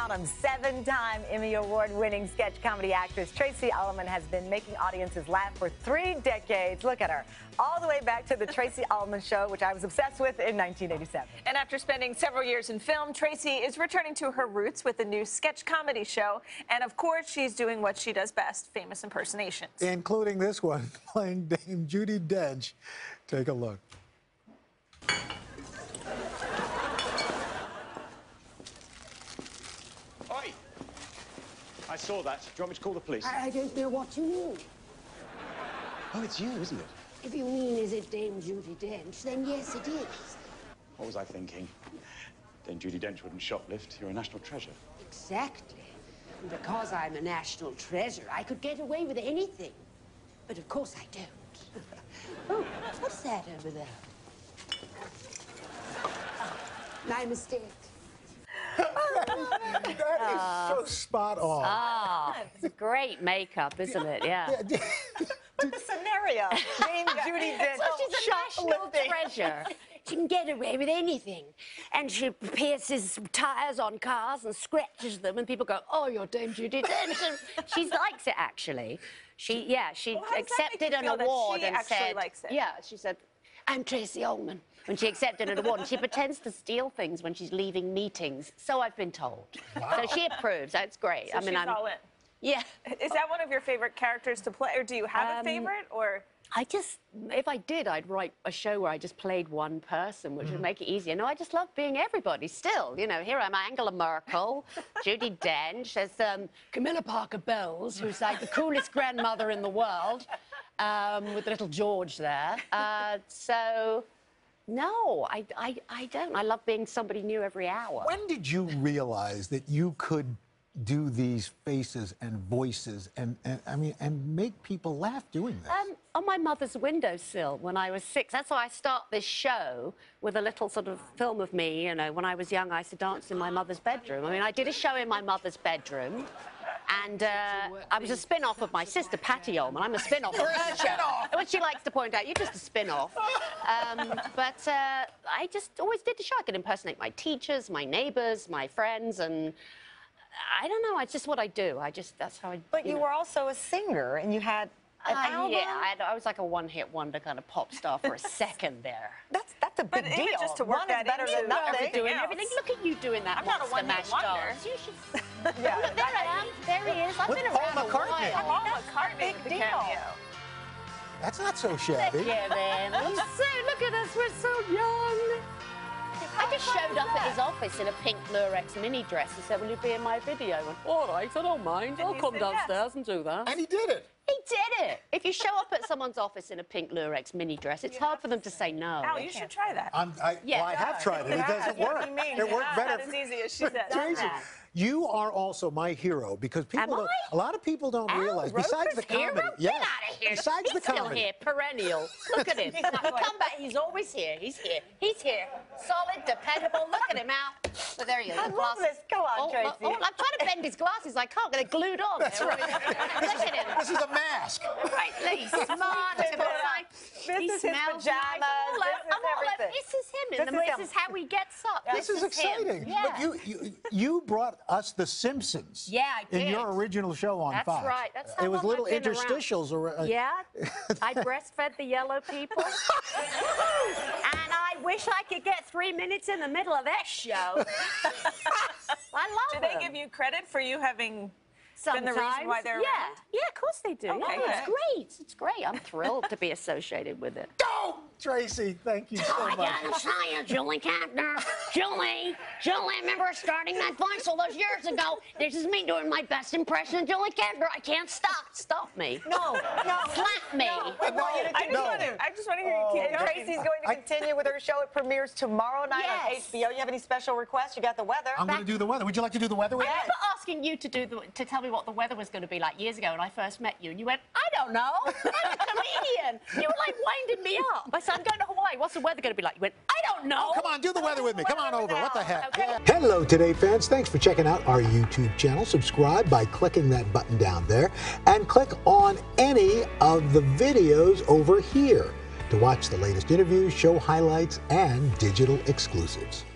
count them, seven-time Emmy Award-winning sketch comedy actress Tracey Ullman has been making audiences laugh for 3 decades. Look at her. All the way back to the Tracey Ullman Show, which I was obsessed with in 1987. And after spending several years in film, Tracey is returning to her roots with a new sketch comedy show. And, of course, she's doing what she does best, famous impersonations. Including this one, playing Dame Judi Dench. Take a look. I saw that. Do you want me to call the police? I don't know what you mean. Oh, it's you, isn't it? If you mean, is it Dame Judi Dench, then yes, it is. What was I thinking? Dame Judi Dench wouldn't shoplift. You're a national treasure. Exactly. And because I'm a national treasure, I could get away with anything. But of course I don't. Oh, what's that over there? Oh, my mistake. That is so spot on. Oh, it's great makeup, isn't it? Yeah. Scenario. Dame Judi Dench. So she's a national treasure. She can get away with anything. And she pierces tires on cars and scratches them, and people go, oh, you're Dame Judi Dench. She likes it, actually. She accepted an award and said... likes it? Yeah, she said, I'm Tracey Ullman. When she accepted an award, and she pretends to steal things when she's leaving meetings. So I've been told. Wow. So she approves. That's great. So I mean, she's all in. Yeah. Is that one of your favorite characters to play, or do you have a favorite? Or I just, if I did, I'd write a show where I just played one person, which would make it easier. No, I just love being everybody. Still, you know, here I'm Angela Merkel, Judi Dench. There's Camilla Parker Bowles, who's like the coolest grandmother in the world, with little George there. So. No, I don't. I love being somebody new every hour. When did you realize that you could do these faces and voices and make people laugh doing this? On my mother's windowsill when I was 6. That's why I start this show with a little sort of film of me. You know, when I was young, I used to dance in my mother's bedroom. I mean, I did a show in my mother's bedroom. And I was a spin-off of my sister, Patty Ullman. I'm a spin-off of her show. Which she likes to point out, you're just a spin-off. But I just always did the show. I could impersonate my teachers, my neighbours, my friends, and I don't know, it's just what I do. That's how I... But you were also a singer, and you had an album? Yeah, I was like a one-hit wonder kind of pop star for a second there. That's a big deal. Just to work that better than nothing. Doing everything. Look at you doing that. I'm not a one-hit wonder. You should... Yeah. Look, there I am. There he is. I've been around Paul McCartney. Paul McCartney with the cameo. That's not so shabby. Look at us. We're so young. I just showed up at his office in a pink Lurex mini dress and said, will you be in my video? And, all right, I don't mind. I'll come downstairs and do that. And he did it. He did it. If you show up at someone's office in a pink Lurex mini dress, it's hard for them to say no. Al, you should try that. I have tried it. It doesn't work. It worked better. Not as easy as she said. You are also my hero because people, a lot of people don't realize. Besides the comedy, yeah. Get out of here. Besides the comedy, he's still here, perennial. Look at him. He'll come back. He's always here. He's here. He's here. Solid, dependable. Look at him, Al. Well, there he is. I love this. Go on, Tracey. Oh, I'm trying to bend his glasses. I can't. They're glued on. That's right. Look at him. This is a mask. Right, he's smart. This is his pajamas. This is him. This is how he gets up. This is exciting. But you brought us The Simpsons. Yeah, I did. In your original show on Fox. That's right. That's how it was. Little interstitials around. Yeah. I breastfed the yellow people. And I wish I could get 3 minutes in the middle of that show. I love it. Do they give you credit for you having been the reason why they're around? Yeah, of course they do. Okay. Yeah, it's great. It's great. I'm thrilled to be associated with it. Go, Tracey. Thank you so much. I'm sorry, Julie Kavner. Julie, I remember starting that voice all those years ago. This is me doing my best impression of Julie Kavner. I can't stop. Stop me. No. Slap me. I just want to hear you keep going. Tracey's going to continue with her show. It premieres tomorrow night on HBO. You have any special requests? You got the weather. I'm going to do the weather. Would you like to do the weather with me? I remember asking you to tell me what the weather was going to be like years ago when I first met you, and you went, I don't know. I'm a comedian. You were like winding me up. I said, I'm going to Hawaii. What's the weather going to be like? You went, I don't know. Oh, come on, do the weather with me. Come on over. What the heck? Okay. Hello, Today fans. Thanks for checking out our YouTube channel. Subscribe by clicking that button down there and click on any of the videos over here to watch the latest interviews, show highlights, and digital exclusives.